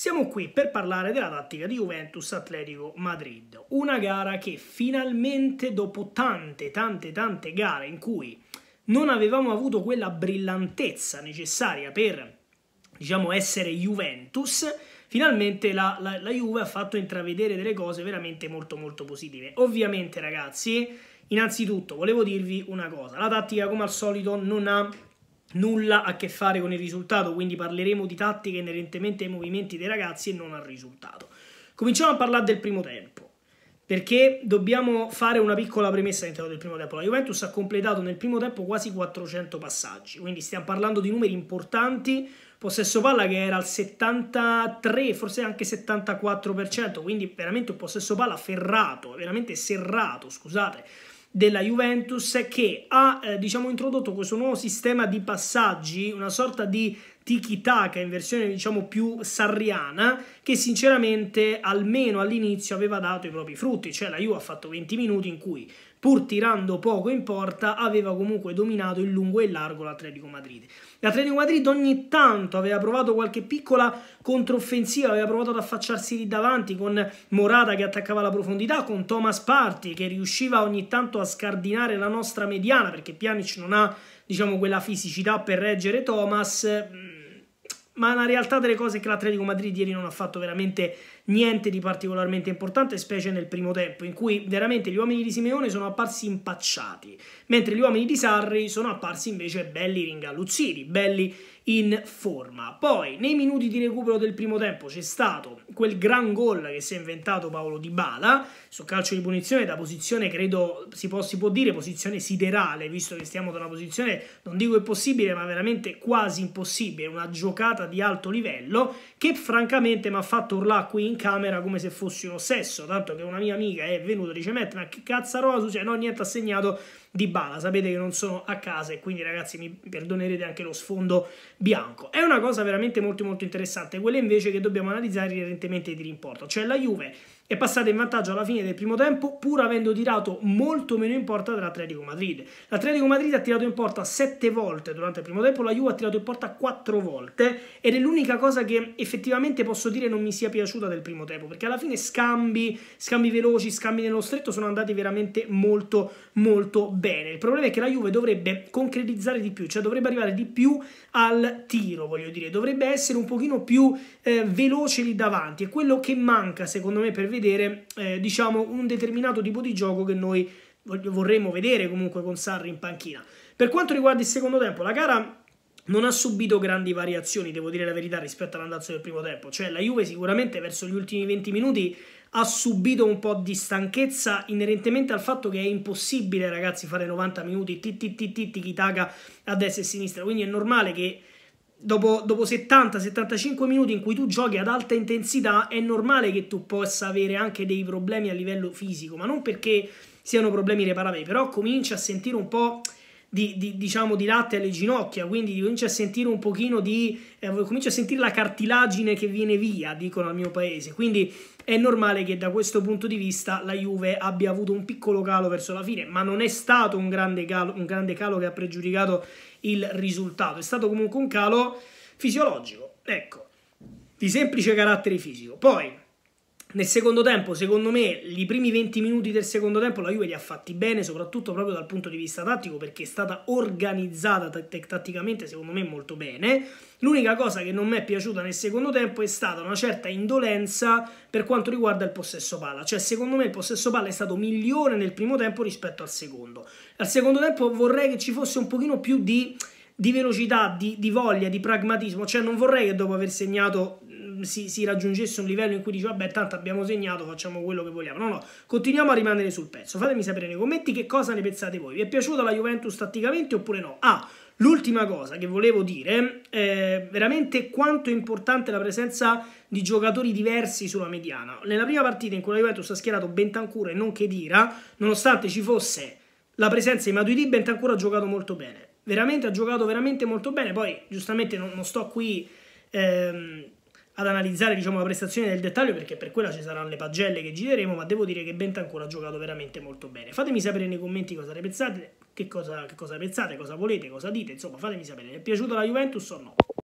Siamo qui per parlare della tattica di Juventus-Atletico Madrid, una gara che finalmente dopo tante gare in cui non avevamo avuto quella brillantezza necessaria per, diciamo, essere Juventus, finalmente la Juve ha fatto intravedere delle cose veramente molto positive. Ovviamente ragazzi, innanzitutto volevo dirvi una cosa, la tattica come al solito non ha nulla a che fare con il risultato, quindi parleremo di tattiche inerentemente ai movimenti dei ragazzi e non al risultato. Cominciamo a parlare del primo tempo, perché dobbiamo fare una piccola premessa all'interno del primo tempo. La Juventus ha completato nel primo tempo quasi 400 passaggi, quindi stiamo parlando di numeri importanti. Possesso palla che era al 73, forse anche 74%, quindi veramente un possesso palla ferrato, veramente serrato, scusate, della Juventus, che ha diciamo introdotto questo nuovo sistema di passaggi, una sorta di tiki-taka in versione diciamo più sarriana, che sinceramente almeno all'inizio aveva dato i propri frutti, cioè la Juve ha fatto 20 minuti in cui pur tirando poco in porta aveva comunque dominato in lungo e in largo l'Atletico Madrid. L'Atletico Madrid ogni tanto aveva provato qualche piccola controffensiva, aveva provato ad affacciarsi lì davanti con Morata che attaccava la profondità, con Thomas Partey che riusciva ogni tanto a scardinare la nostra mediana, perché Pjanic non ha diciamo quella fisicità per reggere Thomas. Ma la realtà delle cose è che l'Atletico Madrid ieri non ha fatto veramente niente di particolarmente importante, specie nel primo tempo, in cui veramente gli uomini di Simeone sono apparsi impacciati, mentre gli uomini di Sarri sono apparsi invece belli ringalluzziti, belli in forma. Poi, nei minuti di recupero del primo tempo c'è stato quel gran gol che si è inventato Paulo Dybala, su calcio di punizione da posizione, credo si può dire, posizione siderale, visto che stiamo da una posizione, non dico impossibile, ma veramente quasi impossibile, una giocata di alto livello, che francamente mi ha fatto urlare qui in camera come se fossi un ossesso, tanto che una mia amica è venuta e dice: Matt, ma che cazzarola succede? No, niente, ha segnato Dybala. Sapete che non sono a casa e quindi ragazzi mi perdonerete anche lo sfondo bianco. È una cosa veramente molto interessante, quella invece che dobbiamo analizzare inerentemente ai tiri in porta, cioè la Juve è passata in vantaggio alla fine del primo tempo pur avendo tirato molto meno in porta dell'Atletico Madrid. L'Atletico Madrid ha tirato in porta 7 volte durante il primo tempo, la Juve ha tirato in porta 4 volte ed è l'unica cosa che effettivamente posso dire non mi sia piaciuta del primo tempo, perché alla fine scambi veloci, scambi nello stretto sono andati veramente molto bene. Il problema è che la Juve dovrebbe concretizzare di più, cioè dovrebbe arrivare di più al tiro, voglio dire, dovrebbe essere un pochino più veloce lì davanti. È quello che manca secondo me per vedere diciamo un determinato tipo di gioco che noi vorremmo vedere comunque con Sarri in panchina. Per quanto riguarda il secondo tempo, la gara non ha subito grandi variazioni, devo dire la verità, rispetto all'andazzo del primo tempo, cioè la Juve sicuramente verso gli ultimi 20 minuti ha subito un po' di stanchezza inerentemente al fatto che è impossibile ragazzi fare 90 minuti tiki-taka a destra e a sinistra, quindi è normale che dopo 70-75 minuti in cui tu giochi ad alta intensità è normale che tu possa avere anche dei problemi a livello fisico, ma non perché siano problemi irreparabili, però cominci a sentire un po' di latte alle ginocchia, quindi cominci a sentire un pochino di cominci a sentire la cartilagine che viene via, dicono al mio paese, quindi è normale che da questo punto di vista la Juve abbia avuto un piccolo calo verso la fine, ma non è stato un grande calo che ha pregiudicato il risultato, è stato comunque un calo fisiologico, ecco, di semplice carattere fisico. Poi nel secondo tempo, secondo me, i primi 20 minuti del secondo tempo la Juve li ha fatti bene, soprattutto proprio dal punto di vista tattico, perché è stata organizzata tatticamente, secondo me, molto bene. L'unica cosa che non mi è piaciuta nel secondo tempo è stata una certa indolenza per quanto riguarda il possesso palla, cioè secondo me il possesso palla è stato migliore nel primo tempo rispetto al secondo. Al secondo tempo vorrei che ci fosse un pochino più di velocità, di voglia, di pragmatismo, cioè non vorrei che dopo aver segnato si raggiungesse un livello in cui dice vabbè tanto abbiamo segnato, facciamo quello che vogliamo. No, continuiamo a rimanere sul pezzo. Fatemi sapere nei commenti che cosa ne pensate voi, vi è piaciuta la Juventus tatticamente oppure no? Ah, l'ultima cosa che volevo dire è veramente quanto è importante la presenza di giocatori diversi sulla mediana. Nella prima partita in cui la Juventus ha schierato Bentancur e non Chedira, nonostante ci fosse la presenza di Matuidi, Bentancur ha giocato molto bene, veramente ha giocato veramente molto bene. Poi giustamente non sto qui ad analizzare diciamo la prestazione nel dettaglio, perché per quella ci saranno le pagelle che gireremo, ma devo dire che Bentancur ha giocato veramente molto bene. Fatemi sapere nei commenti cosa ne pensate, che cosa pensate, cosa volete, cosa dite, insomma fatemi sapere, vi è piaciuta la Juventus o no?